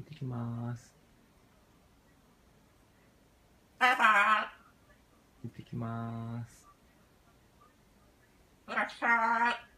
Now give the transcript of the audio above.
行ってきます。行ってきます。いらっしゃい。